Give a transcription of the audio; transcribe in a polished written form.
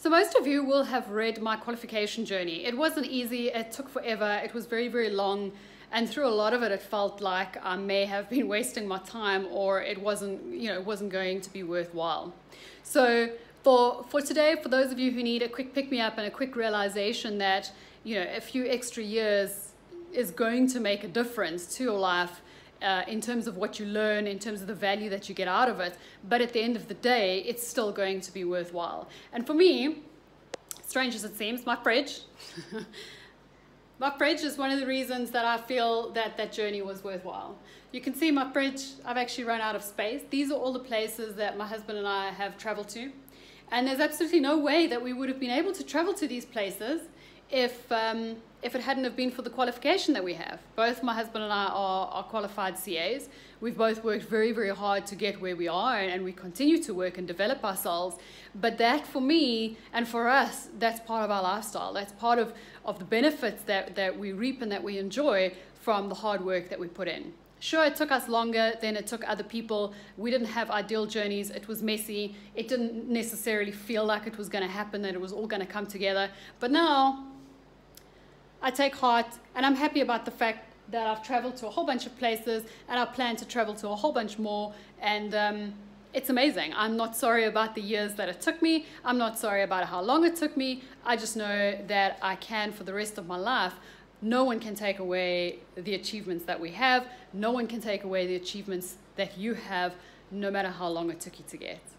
So most of you will have read my qualification journey. It wasn't easy, it took forever, it was very, very long, and through a lot of it, it felt like I may have been wasting my time, or it wasn't, it wasn't going to be worthwhile. So for today, for those of you who need a quick pick-me-up and a quick realization that, a few extra years is going to make a difference to your life, in terms of what you learn, in terms of the value that you get out of it, but at the end of the day, it's still going to be worthwhile. And for me, strange as it seems, my fridge is one of the reasons that I feel that that journey was worthwhile. You can see my fridge, I've actually run out of space. These are all the places that my husband and I have traveled to, and there's absolutely no way that we would have been able to travel to these places if it hadn't have been for the qualification that we have. Both my husband and I are qualified CAs. We've both worked very, very hard to get where we are, and we continue to work and develop ourselves. But that, for me and for us, that's part of our lifestyle. That's part of the benefits that we reap and that we enjoy from the hard work that we put in. Sure, it took us longer than it took other people. We didn't have ideal journeys. It was messy. It didn't necessarily feel like it was going to happen, that it was all going to come together. But now, I take heart, and I'm happy about the fact that I've traveled to a whole bunch of places, and I plan to travel to a whole bunch more, and it's amazing. I'm not sorry about the years that it took me. I'm not sorry about how long it took me. I just know that I can, for the rest of my life, no one can take away the achievements that we have. No one can take away the achievements that you have, no matter how long it took you to get.